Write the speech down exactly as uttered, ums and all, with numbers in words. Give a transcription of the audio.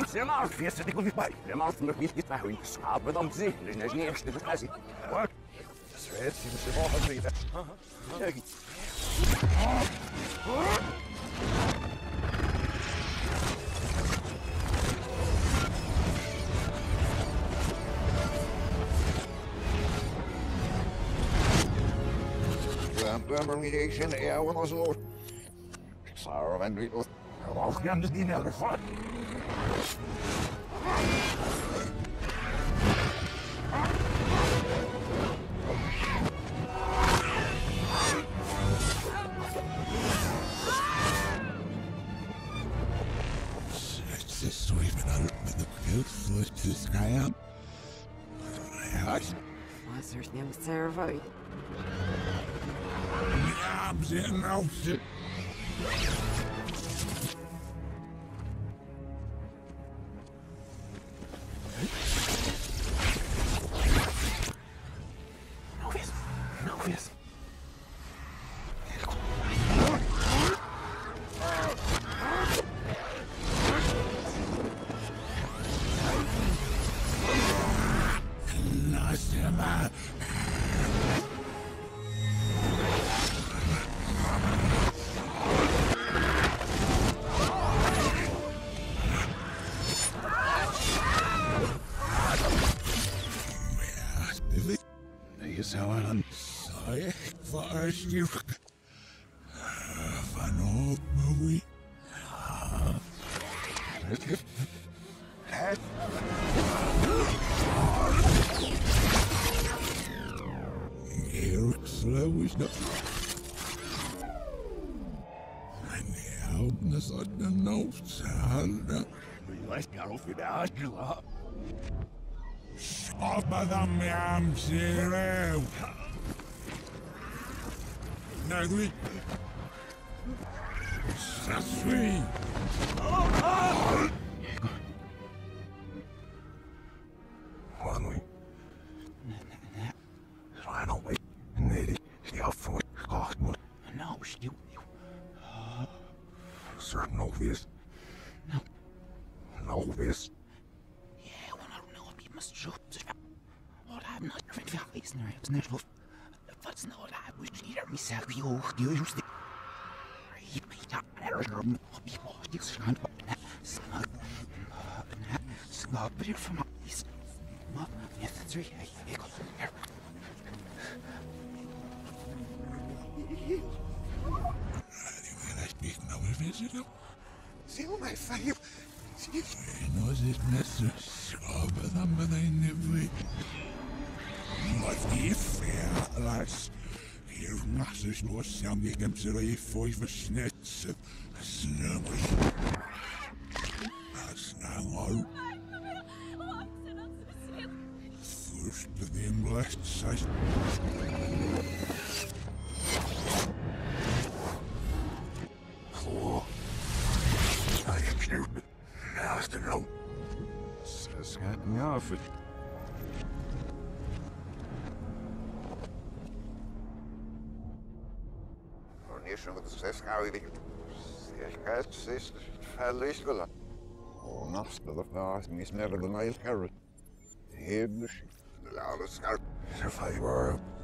Você não fez de convipai. Você não fez de trabalho. Sabe não dizer, não nem este de fazer. What? Das wird sie sich auch drehen. Ja geht. Reaction er und was los. Sorry, wenn du auch gern das Ding erfahren. Jetzt ist so ich bin alt mit dem Pilz durch das Geier. Was ist denn sehr weit? I'm sitting out shit. You have an old movie. Eric Slow is not. I help this on the notes. Let's go for the Angela. Stop by the Miam Zero. No, we... That's me! Oh, one run away. Nearly. For no, you... Sir, no this. No. No this. Yeah, well, I don't know if you must shoot. Well, I'm not even facing her. It's not... That's not I would need a missile. You used it. He picked up an aerodrome before this land. Snug. Snug. But from this. Mother, yes, three. I got there. Anyway, I speak now. Visitor. See my fire. See, I know this mess. Oh, but I'm going to never. But if you lads, you must have not seen me come to the five snitch of snubbers. That's not all. First of them last sight. Hello. I am stupid. Now it's the note. Says got me off it. That's how it is. That's this fellow's color. Oh, not the past, Miss Never the Night Carrot. Him, the loudest scarf, survivor.